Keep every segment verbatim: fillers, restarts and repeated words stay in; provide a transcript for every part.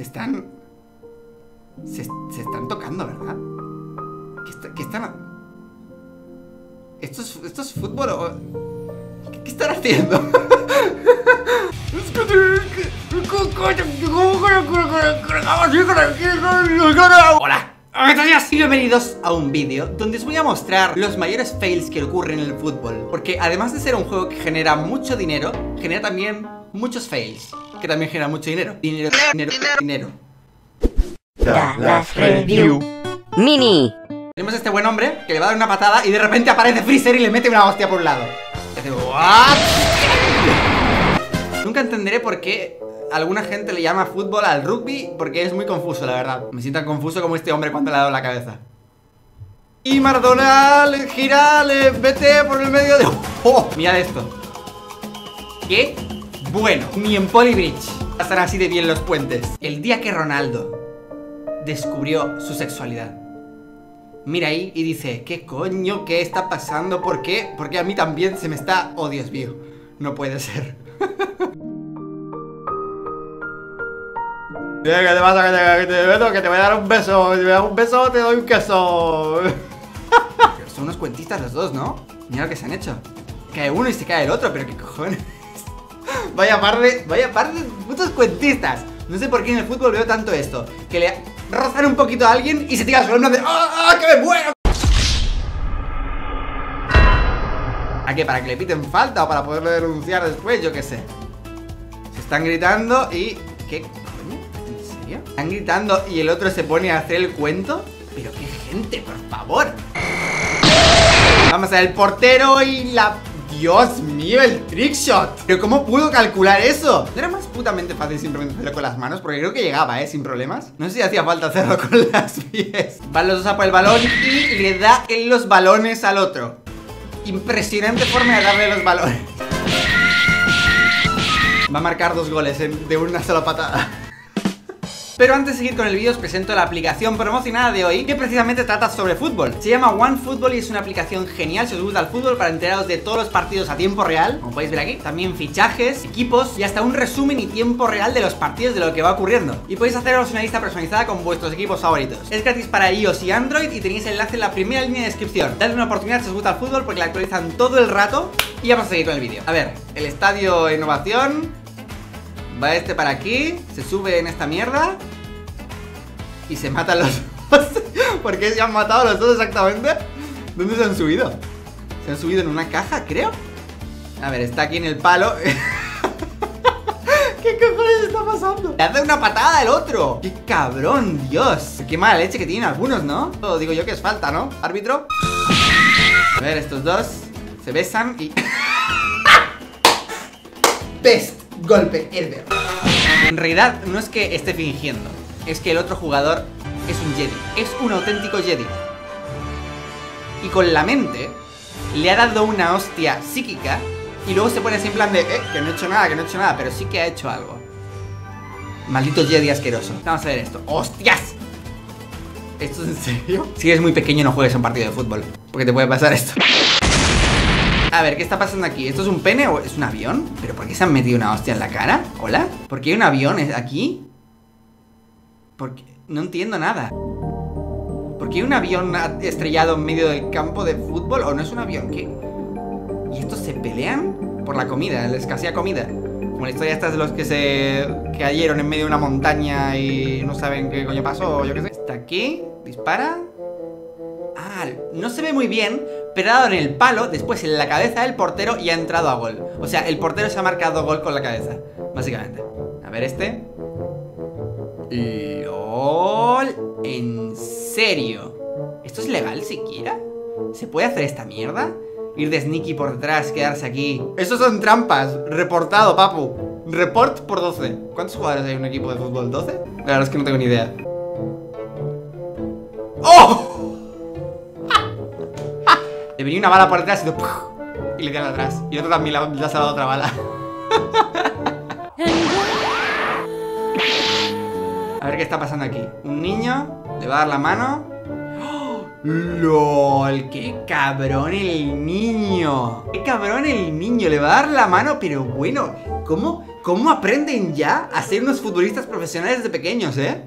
Se están... Se, se están tocando, ¿verdad? ¿Qué, está, qué están...? ¿Esto es, esto es fútbol o...? ¿Qué, qué están haciendo? Hola. Y bienvenidos a un vídeo donde os voy a mostrar los mayores fails que ocurren en el fútbol. Porque además de ser un juego que genera mucho dinero, genera también muchos fails, que también genera mucho dinero. Dinero, dinero, dinero. Dalas Review Mini. Tenemos a este buen hombre que le va a dar una patada y de repente aparece Freezer y le mete una hostia por un lado. Y hace ¿what? Nunca entenderé por qué alguna gente le llama fútbol al rugby, porque es muy confuso, la verdad. Me siento tan confuso como este hombre cuando le ha dado la cabeza. Y Mardonal, girale, vete por el medio de... ¡Oh! Mirad esto. ¿Qué? Bueno, ni en Polybridge pasan así de bien los puentes. El día que Ronaldo descubrió su sexualidad, mira ahí y dice: ¿qué coño? ¿Qué está pasando? ¿Por qué? Porque a mí también se me está... Oh, Dios mío, no puede ser. ¿Qué te pasa? Que te, te, te, te voy a dar un beso. Si me das un beso, te doy un queso. Son unos cuentistas los dos, ¿no? Mira lo que se han hecho. Cae uno y se cae el otro, pero qué cojones. Vaya par de... Vaya par de putos cuentistas. No sé por qué en el fútbol veo tanto esto. Que le rozan un poquito a alguien y se tira al suelo de... ¡Ah, que me muero! ¿A qué? ¿Para que le piten falta o para poderlo denunciar después? Yo qué sé. Se están gritando y... ¿Qué? Están gritando y el otro se pone a hacer el cuento. Pero qué gente, por favor. Vamos a ver, el portero y la... Dios mío, el trickshot. Pero ¿cómo pudo calcular eso? ¿No era más putamente fácil simplemente hacerlo con las manos? Porque creo que llegaba, ¿eh? Sin problemas. No sé si hacía falta hacerlo con las pies. Van los dos a por el balón y le da en los balones al otro. Impresionante forma de darle los balones. Va a marcar dos goles en, de una sola patada. Pero antes de seguir con el vídeo os presento la aplicación promocionada de hoy, que precisamente trata sobre fútbol. Se llama OneFootball y es una aplicación genial si os gusta el fútbol, para enteraros de todos los partidos a tiempo real, como podéis ver aquí. También fichajes, equipos y hasta un resumen y tiempo real de los partidos, de lo que va ocurriendo. Y podéis haceros una lista personalizada con vuestros equipos favoritos. Es gratis para iOS y Android y tenéis el enlace en la primera línea de descripción. Dadle una oportunidad si os gusta el fútbol porque la actualizan todo el rato. Y vamos a seguir con el vídeo. A ver, el estadio Innovación. Va este para aquí, se sube en esta mierda y se matan los dos. ¿Por qué se han matado los dos exactamente? ¿Dónde se han subido? Se han subido en una caja, creo. A ver, está aquí en el palo. ¿Qué cojones está pasando? Le hace una patada al otro. ¡Qué cabrón, Dios! Qué mala leche que tienen algunos, ¿no? Todo digo yo que es falta, ¿no? Árbitro. A ver, estos dos se besan y... ¡Pest! Golpe, el verbo. En realidad no es que esté fingiendo, es que el otro jugador es un Jedi, es un auténtico Jedi. Y con la mente le ha dado una hostia psíquica y luego se pone así en plan de, eh, que no he hecho nada, que no he hecho nada, pero sí que ha hecho algo. Maldito Jedi asqueroso. Vamos a ver esto. ¡Hostias! ¿Esto es en serio? Si eres muy pequeño no juegues un partido de fútbol, porque te puede pasar esto. A ver, ¿qué está pasando aquí? ¿Esto es un pene o es un avión? ¿Pero por qué se han metido una hostia en la cara? ¿Hola? ¿Por qué hay un avión aquí? ¿Por qué? No entiendo nada. ¿Por qué hay un avión estrellado en medio del campo de fútbol? ¿O no es un avión? ¿Qué? ¿Y estos se pelean? Por la comida, la escasea comida. Como la historia esta es de los que se cayeron en medio de una montaña y no saben qué coño pasó o yo qué sé. Está aquí, dispara. Ah, no se ve muy bien, pero ha dado en el palo, después en la cabeza del portero y ha entrado a gol. O sea, el portero se ha marcado gol con la cabeza, básicamente. A ver este. LOL. ¿En serio? ¿Esto es legal siquiera? ¿Se puede hacer esta mierda? Ir de sneaky por detrás, quedarse aquí. Esos son trampas. Reportado, papu. Report por doce. ¿Cuántos jugadores hay en un equipo de fútbol? ¿doce? La verdad es que no tengo ni idea. ¡Oh! Le venía una bala por detrás y, y le tiran atrás. Y el otro también le ha dado otra bala. A ver qué está pasando aquí. Un niño le va a dar la mano. ¡Oh! ¡Lol! ¡Qué cabrón el niño! ¡Qué cabrón el niño! Le va a dar la mano, pero bueno, ¿cómo ¿Cómo aprenden ya a ser unos futbolistas profesionales desde pequeños, eh?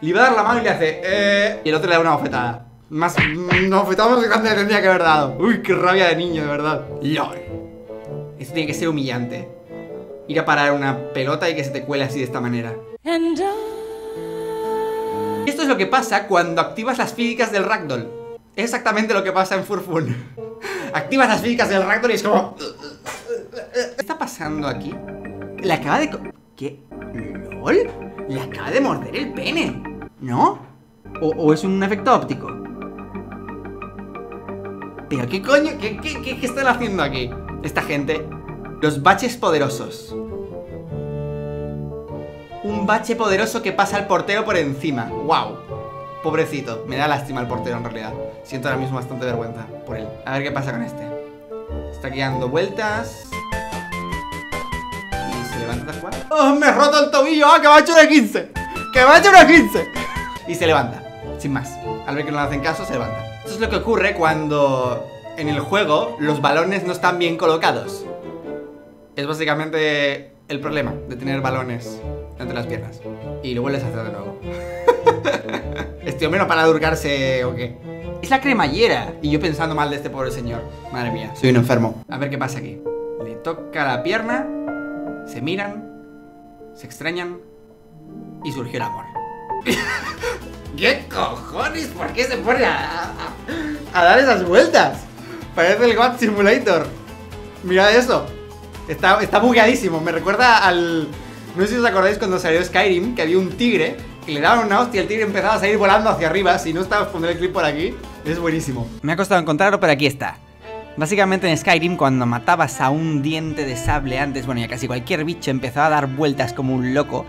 Le iba a dar la mano y le hace, eh... y el otro le da una bofetada. Más... una bofetada más grande le tendría que haber dado. Uy, qué rabia de niño, de verdad. LOL. Esto tiene que ser humillante. Ir a parar una pelota y que se te cuele así de esta manera. Esto es lo que pasa cuando activas las físicas del ragdoll. Es exactamente lo que pasa en Furfun. Activas las físicas del ragdoll y es como... ¿qué está pasando aquí? Le acaba de... ¿qué? ¿LOL? Le acaba de morder el pene, ¿no? O, o es un efecto óptico. Pero qué coño, ¿Qué, qué, qué, qué están haciendo aquí esta gente? Los baches poderosos. Un bache poderoso que pasa al portero por encima. ¡Wow! Pobrecito, me da lástima el portero en realidad. Siento ahora mismo bastante vergüenza por él. A ver qué pasa con este. Está aquí dando vueltas. ¡Oh, me he roto el tobillo! ¡Ah, que me ha hecho una quince! ¡Que me ha hecho una quince! Y se levanta, sin más. Al ver que no le hacen caso, se levanta. Esto es lo que ocurre cuando en el juego los balones no están bien colocados. Es básicamente el problema de tener balones entre las piernas. Y lo vuelves a hacer de nuevo. Este hombre no para de hurgarse o qué. Es la cremallera. Y yo pensando mal de este pobre señor. Madre mía, soy un enfermo. A ver qué pasa aquí. Le toca la pierna. Se miran, se extrañan y surgió el amor. ¿Qué cojones? ¿Por qué se pone a, a, a dar esas vueltas? Parece el God Simulator. Mirad eso. Está, está bugueadísimo. Me recuerda al... no sé si os acordáis cuando salió Skyrim, que había un tigre que le daban una hostia y el tigre empezaba a salir volando hacia arriba. Si no estaba poniendo el clip por aquí, es buenísimo. Me ha costado encontrarlo, pero aquí está. Básicamente en Skyrim cuando matabas a un diente de sable antes, bueno, ya casi cualquier bicho empezaba a dar vueltas como un loco.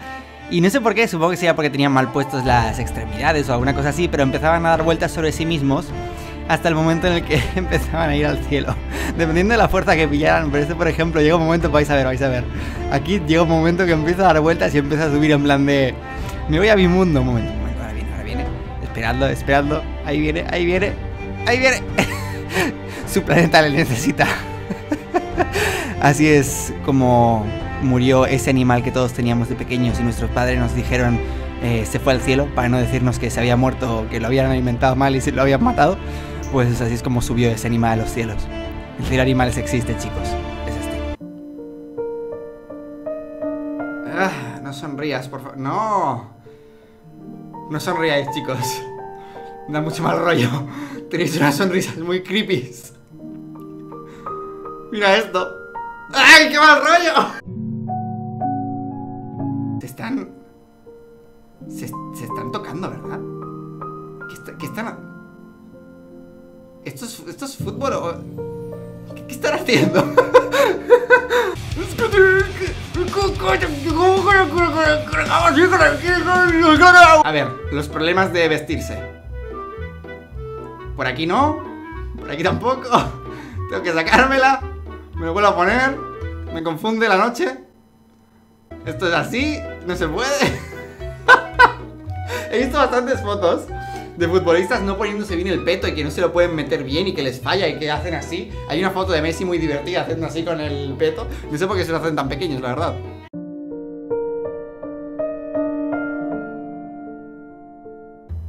Y no sé por qué, supongo que sea porque tenían mal puestos las extremidades o alguna cosa así, pero empezaban a dar vueltas sobre sí mismos hasta el momento en el que empezaban a ir al cielo, dependiendo de la fuerza que pillaran. Pero este por ejemplo llega un momento, vais a ver, vais a ver. Aquí llega un momento que empieza a dar vueltas y empieza a subir en plan de... me voy a mi mundo, un momento, un momento, ahora viene, ahora viene. Esperadlo, esperadlo, ahí viene, ahí viene, ahí viene. Su planeta le necesita. Así es como murió ese animal que todos teníamos de pequeños y nuestros padres nos dijeron eh, se fue al cielo, para no decirnos que se había muerto o que lo habían alimentado mal y se lo habían matado. Pues así es como subió ese animal a los cielos. El cielo de animales existe, chicos. Es este. Ah, no sonrías, por favor. No. No sonríais, chicos. Da mucho mal rollo. Tenéis unas sonrisas muy creepy. Mira esto. ¡Ay, qué mal rollo! Se están... Se, se están tocando, ¿verdad? ¿Qué, está, qué están... ¿Esto es, esto es fútbol o...? ¿Qué, qué están haciendo? A ver, los problemas de vestirse. Por aquí no, por aquí tampoco. Tengo que sacármela. Me lo vuelvo a poner. Me confunde la noche. Esto es así, no se puede. He visto bastantes fotos de futbolistas no poniéndose bien el peto y que no se lo pueden meter bien y que les falla y que hacen así. Hay una foto de Messi muy divertida haciendo así con el peto. No sé por qué se lo hacen tan pequeños, la verdad.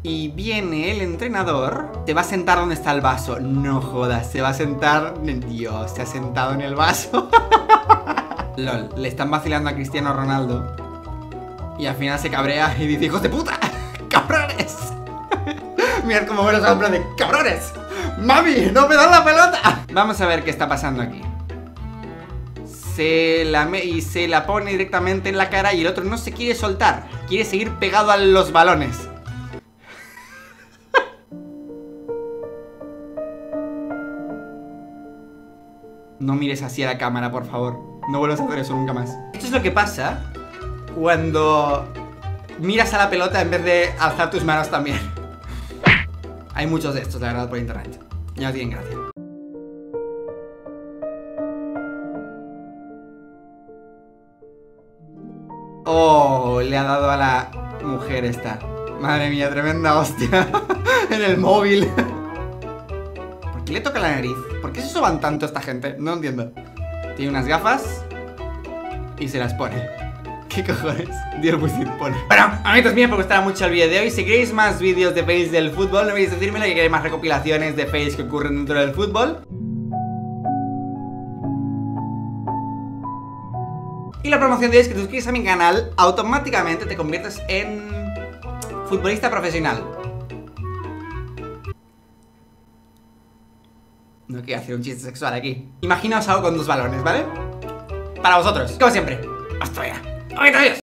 Y viene el entrenador. Se va a sentar donde está el vaso. No jodas, se va a sentar... Dios, se ha sentado en el vaso. LOL, le están vacilando a Cristiano Ronaldo. Y al final se cabrea y dice, ¡hijos de puta! ¡Cabrones! Mirad cómo bueno son de cabrones. ¡Mami, no me dan la pelota! Vamos a ver qué está pasando aquí. Se la me... y se la pone directamente en la cara y el otro no se quiere soltar. Quiere seguir pegado a los balones. No mires así a la cámara, por favor. No vuelvas a hacer eso nunca más. Esto es lo que pasa cuando miras a la pelota en vez de alzar tus manos también. Hay muchos de estos, la verdad, por internet. Ya no tienen gracia. Oh, le ha dado a la mujer esta. Madre mía, tremenda hostia. En el móvil. ¿Qué le toca la nariz? ¿Por qué se soban tanto a esta gente? No entiendo. Tiene unas gafas. y se las pone. ¿Qué cojones? Dios pues impone. Bueno, amigos míos, por gustar mucho el vídeo de hoy. Si queréis más vídeos de fails del fútbol, no olvidéis decírmelo, que queréis más recopilaciones de fails que ocurren dentro del fútbol. Y la promoción de hoy es que te suscribes a mi canal, automáticamente te conviertes en futbolista profesional. No quiero hacer un chiste sexual aquí. Imaginaos algo con dos balones, ¿vale? Para vosotros, como siempre, hasta allá. ¡Adiós!